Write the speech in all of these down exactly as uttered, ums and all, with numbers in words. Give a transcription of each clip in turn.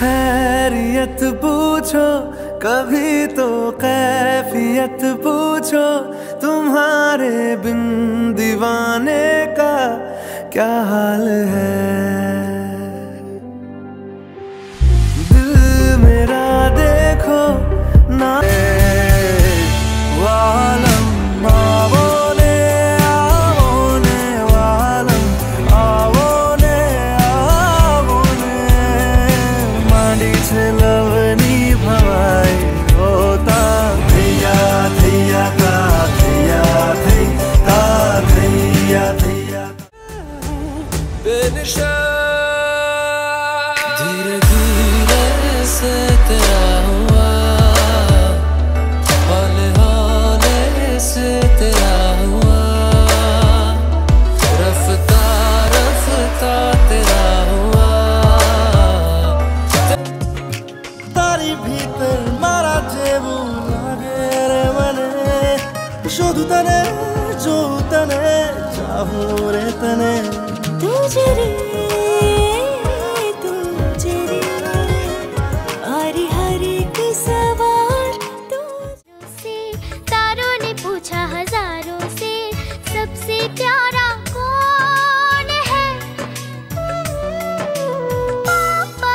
खैरियत पूछो कभी तो कैफियत पूछो, तुम्हारे बिन दीवाने का क्या हाल है। दिल मेरा देखो ना धीरे धीरे से तेरा हुआ, हौले हौले से तेरा हुआ, रफ्ता रफ्ता तेरा हुआ। तारी भीतर मारा जेबू लागे रे मने, शोधू तने जो तने चाहू रे तने। तुझे रे तुझे रे हरी हरी के सवाल तुझसे, तारों ने पूछा हजारों से सबसे प्यारा कौन है। पापा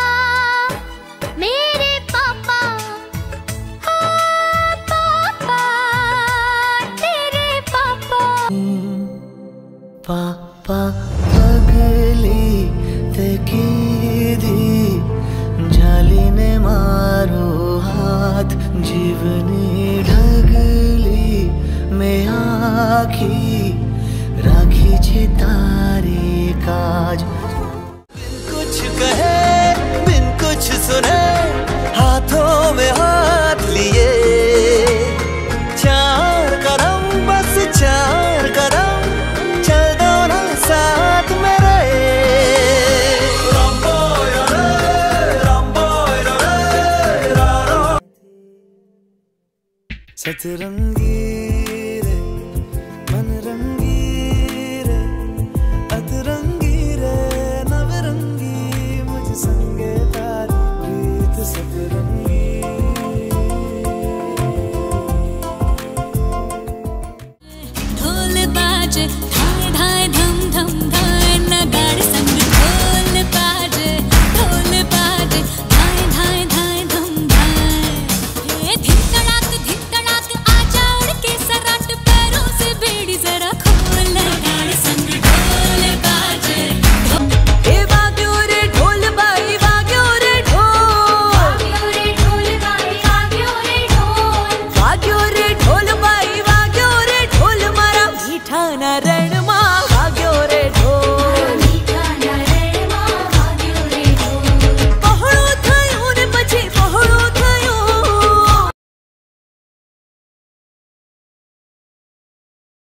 मेरे पापा, हाँ पापा तेरे पापा। पा पा पगली देखी दी जाली ने मारो हाथ, जीवनी ढगली में आखी राखी छे तारी काज। बिन कुछ कहे बिन कुछ सुने हाथों में हाथ लिए, चार कदम बस चार कदम सतरंगी रे मन रंगी रे अतरंगी रे नवरंगी मुझ संगे तारी प्रीत सतरंगी।